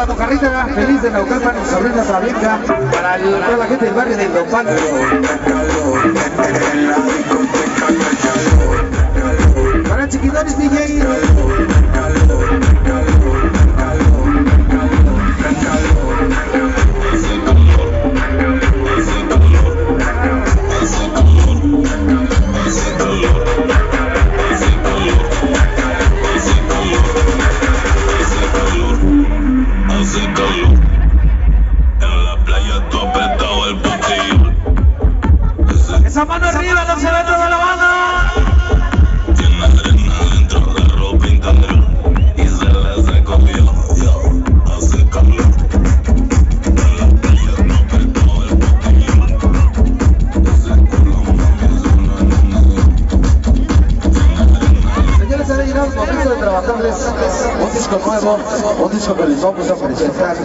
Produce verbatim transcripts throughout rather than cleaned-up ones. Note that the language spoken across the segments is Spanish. la Mojarrita, feliz de Naucalpan, Sabrina Travienca, para toda la gente del barrio de Naucalpan. Para Chiquitones D J. Un disco que les vamos a presentar.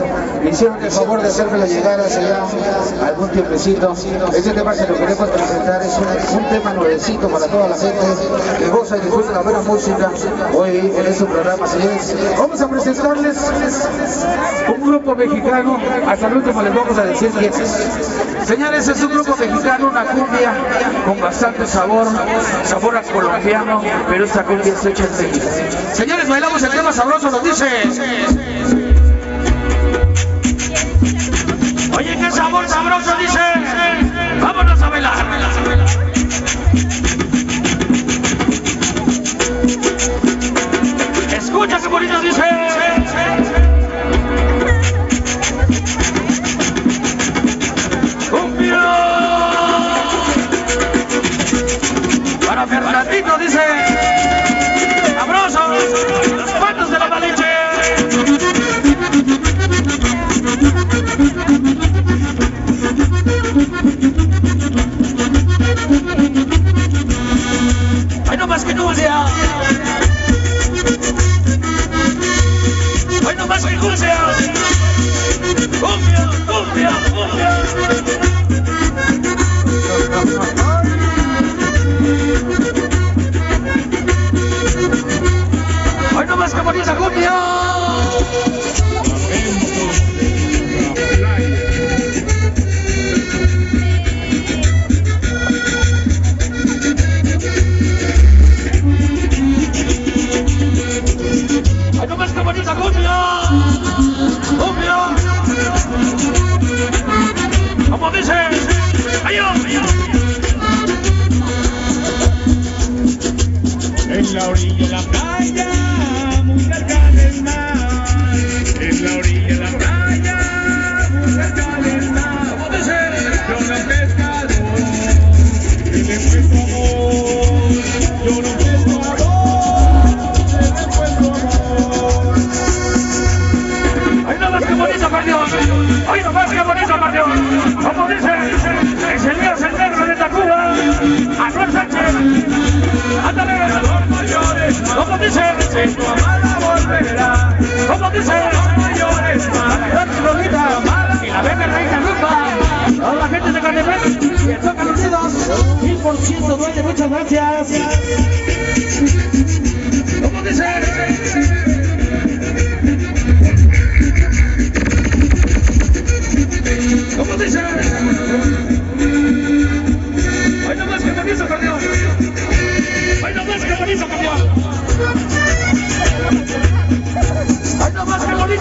Me hicieron el favor de hacérmelo llegar hace ya algún tiempecito. Este tema que lo queremos presentar es un, un tema nuevecito para toda la gente que goza y disfruta la buena música hoy en este programa, señores. Vamos a presentarles un grupo mexicano. Hasta el último les vamos a decir quién es. Señores, es un grupo mexicano, una cumbia con bastante sabor, sabor a colombiano, pero esta cumbia es hecha en México. Señores, bailamos el tema sabroso, nos dice. Oye, qué sabor sabroso, dice. Vámonos a bailar. Escucha qué bonito dice. Cumbia para Fernandito, dice. Sabroso, los patos de la Malinche. Ay, no más que dulce. Ay, no más que dulce. Cumbia, cumbia, cumbia. Ay, no más que bonita cumbia. Ay, no más que bonito,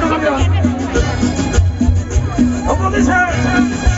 campeón. ¿Cómo dice?